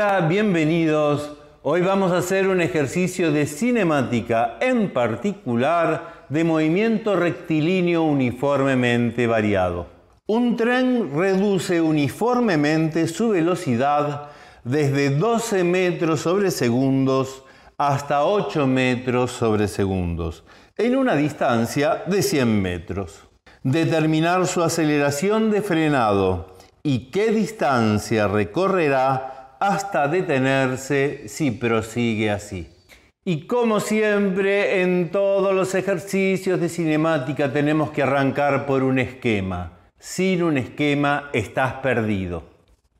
Hola, bienvenidos. Hoy vamos a hacer un ejercicio de cinemática, en particular de movimiento rectilíneo uniformemente variado. Un tren reduce uniformemente su velocidad desde 12 metros sobre segundos hasta 8 metros sobre segundos, en una distancia de 100 metros. Determinar su aceleración de frenado y qué distancia recorrerá hasta detenerse si prosigue así. Y como siempre en todos los ejercicios de cinemática tenemos que arrancar por un esquema. Sin un esquema estás perdido.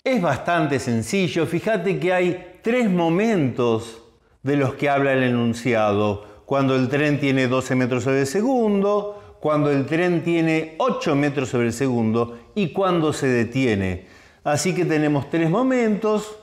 Es bastante sencillo. Fíjate que hay tres momentos de los que habla el enunciado. Cuando el tren tiene 12 metros sobre el segundo, cuando el tren tiene 8 metros sobre el segundo y cuando se detiene. Así que tenemos tres momentos.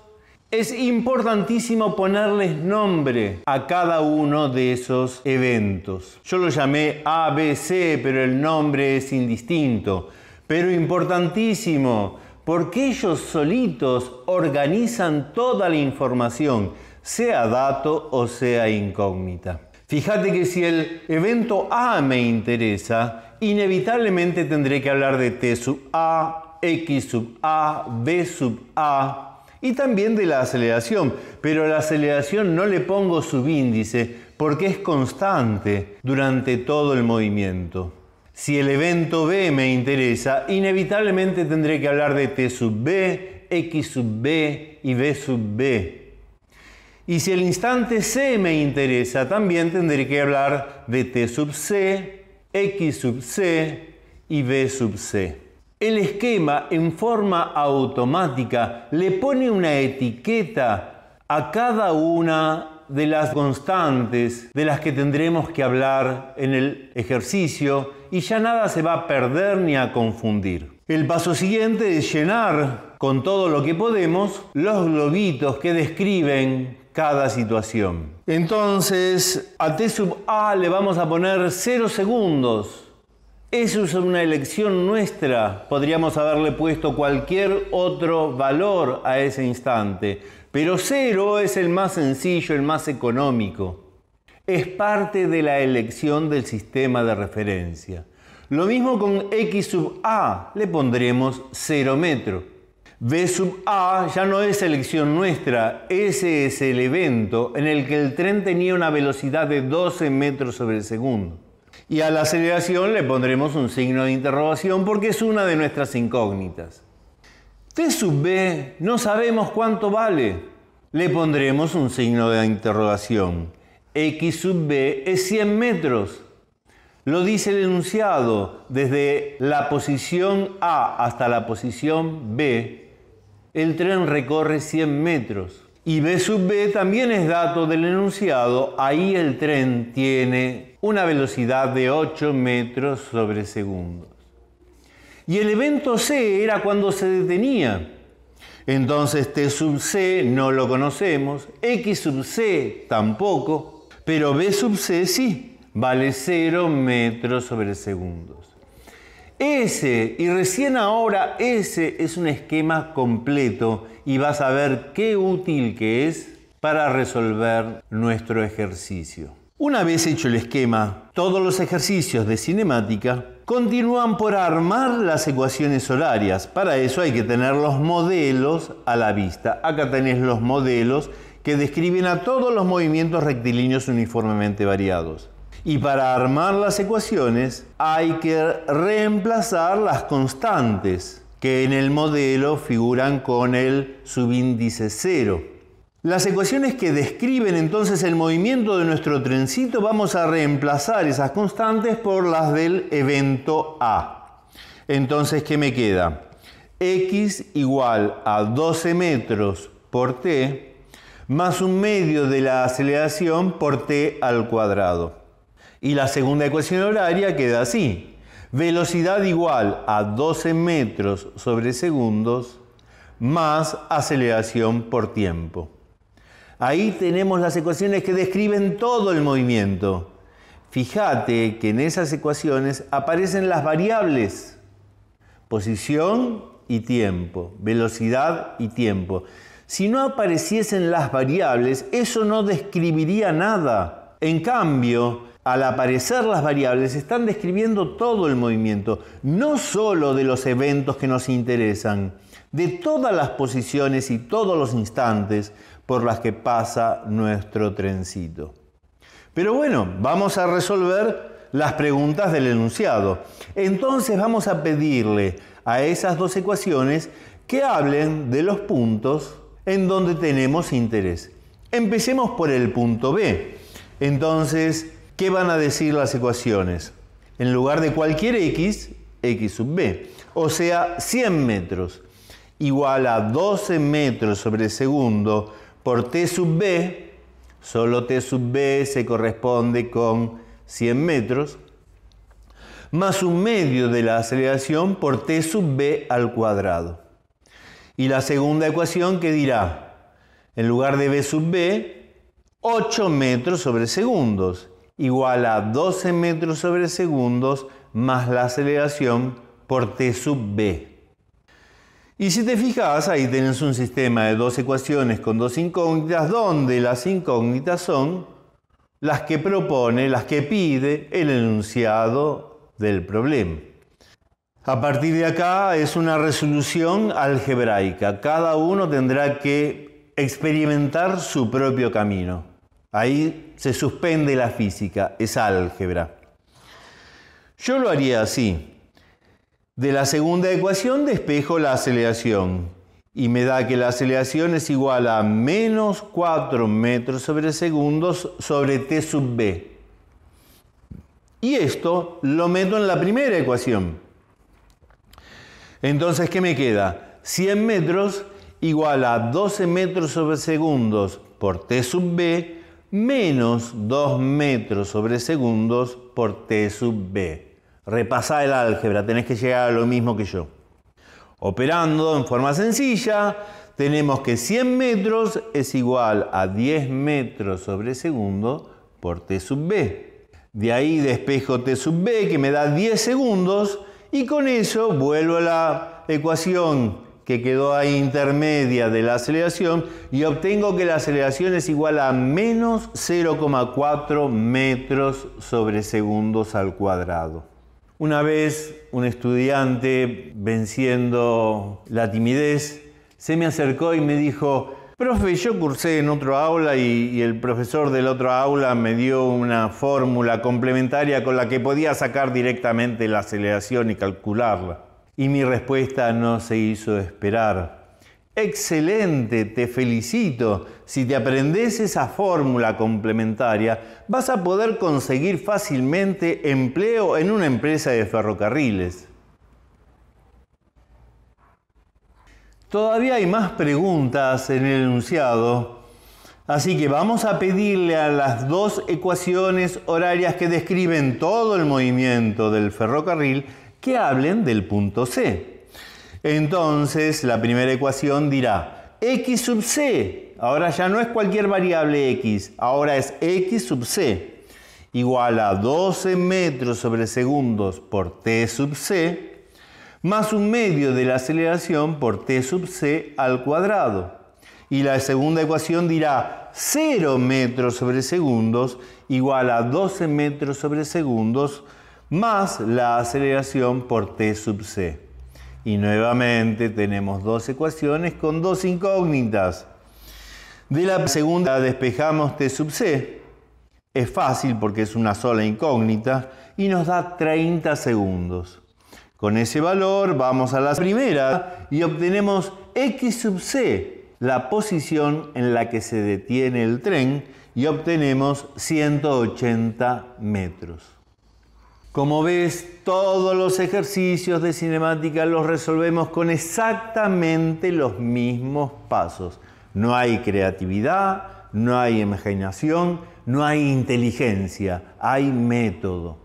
Es importantísimo ponerles nombre a cada uno de esos eventos. Yo lo llamé A, B, C, pero el nombre es indistinto. Pero importantísimo, porque ellos solitos organizan toda la información, sea dato o sea incógnita. Fíjate que si el evento A me interesa, inevitablemente tendré que hablar de T sub A, X sub A, B sub A y también de la aceleración. Pero a la aceleración no le pongo subíndice porque es constante durante todo el movimiento. Si el evento B me interesa, inevitablemente tendré que hablar de T sub B, X sub B y B sub B. Y si el instante C me interesa, también tendré que hablar de T sub C, X sub C y B sub C. El esquema en forma automática le pone una etiqueta a cada una de las constantes de las que tendremos que hablar en el ejercicio y ya nada se va a perder ni a confundir. El paso siguiente es llenar con todo lo que podemos los globitos que describen cada situación. Entonces, a T sub A le vamos a poner 0 segundos. Eso es una elección nuestra. Podríamos haberle puesto cualquier otro valor a ese instante, pero 0 es el más sencillo, el más económico. Es parte de la elección del sistema de referencia. Lo mismo con X sub A, le pondremos 0 metro. B sub A ya no es elección nuestra, ese es el evento en el que el tren tenía una velocidad de 12 metros sobre el segundo. Y a la aceleración le pondremos un signo de interrogación porque es una de nuestras incógnitas. T sub B no sabemos cuánto vale, le pondremos un signo de interrogación. X sub B es 100 metros. Lo dice el enunciado, desde la posición A hasta la posición B, el tren recorre 100 metros. Y B sub B también es dato del enunciado, ahí el tren tiene una velocidad de 8 metros sobre segundos. Y el evento C era cuando se detenía. Entonces T sub C no lo conocemos, X sub C tampoco, pero B sub C sí. Vale 0 metros sobre segundos. Ese, y recién ahora ese, es un esquema completo y vas a ver qué útil que es para resolver nuestro ejercicio. Una vez hecho el esquema, todos los ejercicios de cinemática continúan por armar las ecuaciones horarias. Para eso hay que tener los modelos a la vista. Acá tenés los modelos que describen a todos los movimientos rectilíneos uniformemente variados. Y para armar las ecuaciones hay que reemplazar las constantes que en el modelo figuran con el subíndice 0. Las ecuaciones que describen entonces el movimiento de nuestro trencito vamos a reemplazar esas constantes por las del evento A. Entonces, ¿qué me queda? X igual a 12 metros por t más un medio de la aceleración por t al cuadrado. Y la segunda ecuación horaria queda así. Velocidad igual a 12 metros sobre segundos más aceleración por tiempo. Ahí tenemos las ecuaciones que describen todo el movimiento. Fíjate que en esas ecuaciones aparecen las variables. Posición y tiempo. Velocidad y tiempo. Si no apareciesen las variables, eso no describiría nada. En cambio, al aparecer las variables, están describiendo todo el movimiento, no solo de los eventos que nos interesan, de todas las posiciones y todos los instantes por las que pasa nuestro trencito. Pero bueno, vamos a resolver las preguntas del enunciado. Entonces vamos a pedirle a esas dos ecuaciones que hablen de los puntos en donde tenemos interés. Empecemos por el punto B. Entonces, ¿qué van a decir las ecuaciones? En lugar de cualquier x, x sub b. O sea, 100 metros igual a 12 metros sobre segundo por t sub b. Solo t sub b se corresponde con 100 metros. Más un medio de la aceleración por t sub b al cuadrado. Y la segunda ecuación, ¿qué dirá? En lugar de b sub b, 8 metros sobre segundos igual a 12 metros sobre segundos más la aceleración por t sub b. Y si te fijas, ahí tenés un sistema de dos ecuaciones con dos incógnitas, donde las incógnitas son las que propone, las que pide el enunciado del problema. A partir de acá es una resolución algebraica. Cada uno tendrá que experimentar su propio camino. Ahí se suspende la física, es álgebra. Yo lo haría así. De la segunda ecuación despejo la aceleración y me da que la aceleración es igual a menos 4 metros sobre segundos sobre t sub b. Y esto lo meto en la primera ecuación. Entonces, ¿qué me queda? 100 metros igual a 12 metros sobre segundos por t sub b menos 2 metros sobre segundos por t sub b. Repasá el álgebra, tenés que llegar a lo mismo que yo. Operando en forma sencilla, tenemos que 100 metros es igual a 10 metros sobre segundo por t sub b. De ahí despejo t sub b, que me da 10 segundos. Y con eso vuelvo a la ecuación que quedó ahí intermedia de la aceleración y obtengo que la aceleración es igual a menos 0,4 metros sobre segundos al cuadrado. Una vez un estudiante, venciendo la timidez, se me acercó y me dijo: profe, yo cursé en otro aula y el profesor del otro aula me dio una fórmula complementaria con la que podía sacar directamente la aceleración y calcularla. Y mi respuesta no se hizo esperar. Excelente, te felicito. Si te aprendes esa fórmula complementaria, vas a poder conseguir fácilmente empleo en una empresa de ferrocarriles. Todavía hay más preguntas en el enunciado, así que vamos a pedirle a las dos ecuaciones horarias que describen todo el movimiento del ferrocarril que hablen del punto C. Entonces, la primera ecuación dirá x sub c. Ahora ya no es cualquier variable x, ahora es x sub c igual a 12 metros sobre segundos por t sub c más un medio de la aceleración por t sub c al cuadrado. Y la segunda ecuación dirá 0 metros sobre segundos igual a 12 metros sobre segundos más la aceleración por t sub c. Y nuevamente tenemos dos ecuaciones con dos incógnitas. De la segunda despejamos t sub c. Es fácil porque es una sola incógnita y nos da 30 segundos. Con ese valor vamos a la primera y obtenemos x sub c, la posición en la que se detiene el tren, y obtenemos 180 metros. Como ves, todos los ejercicios de cinemática los resolvemos con exactamente los mismos pasos. No hay creatividad, no hay imaginación, no hay inteligencia, hay método.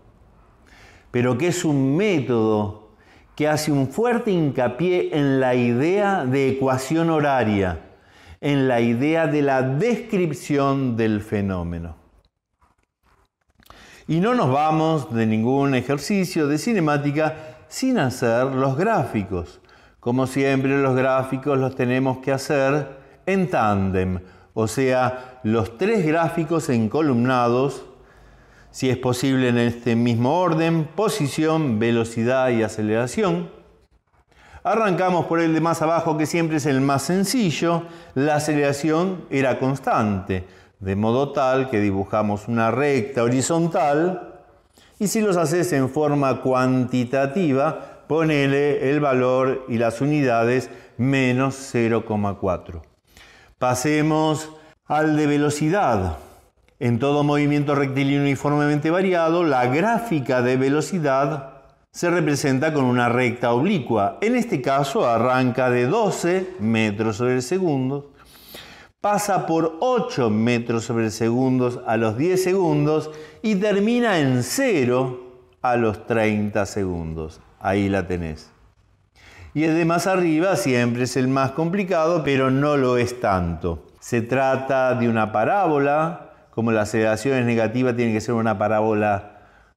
Pero que es un método que hace un fuerte hincapié en la idea de ecuación horaria, en la idea de la descripción del fenómeno. Y no nos vamos de ningún ejercicio de cinemática sin hacer los gráficos. Como siempre, los gráficos los tenemos que hacer en tándem, o sea, los tres gráficos encolumnados, si es posible en este mismo orden, posición, velocidad y aceleración. Arrancamos por el de más abajo, que siempre es el más sencillo. La aceleración era constante, de modo tal que dibujamos una recta horizontal y si los haces en forma cuantitativa, ponele el valor y las unidades menos 0,4. Pasemos al de velocidad. En todo movimiento rectilíneo uniformemente variado, la gráfica de velocidad se representa con una recta oblicua. En este caso arranca de 12 metros sobre el segundo, pasa por 8 metros sobre el segundo a los 10 segundos y termina en 0 a los 30 segundos. Ahí la tenés. Y el de más arriba siempre es el más complicado, pero no lo es tanto. Se trata de una parábola. Como la aceleración es negativa, tiene que ser una parábola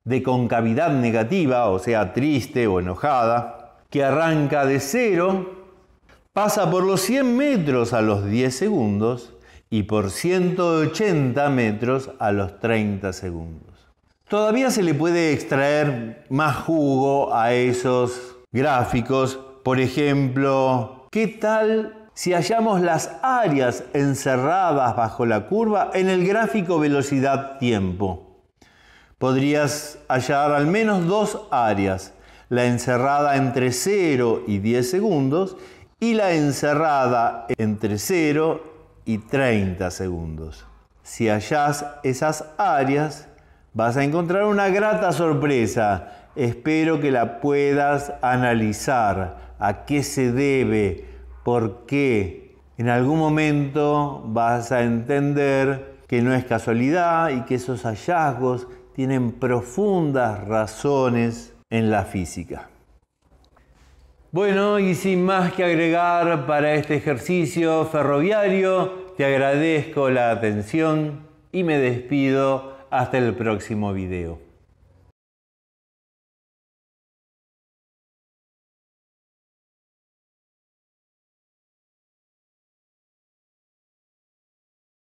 de concavidad negativa, o sea, triste o enojada, que arranca de 0, pasa por los 100 metros a los 10 segundos y por 180 metros a los 30 segundos. Todavía se le puede extraer más jugo a esos gráficos. Por ejemplo, ¿qué tal si hallamos las áreas encerradas bajo la curva en el gráfico velocidad-tiempo? Podrías hallar al menos dos áreas, la encerrada entre 0 y 10 segundos y la encerrada entre 0 y 30 segundos. Si hallas esas áreas, vas a encontrar una grata sorpresa. Espero que la puedas analizar. ¿A qué se debe? Porque en algún momento vas a entender que no es casualidad y que esos hallazgos tienen profundas razones en la física. Bueno, y sin más que agregar para este ejercicio ferroviario, te agradezco la atención y me despido hasta el próximo video.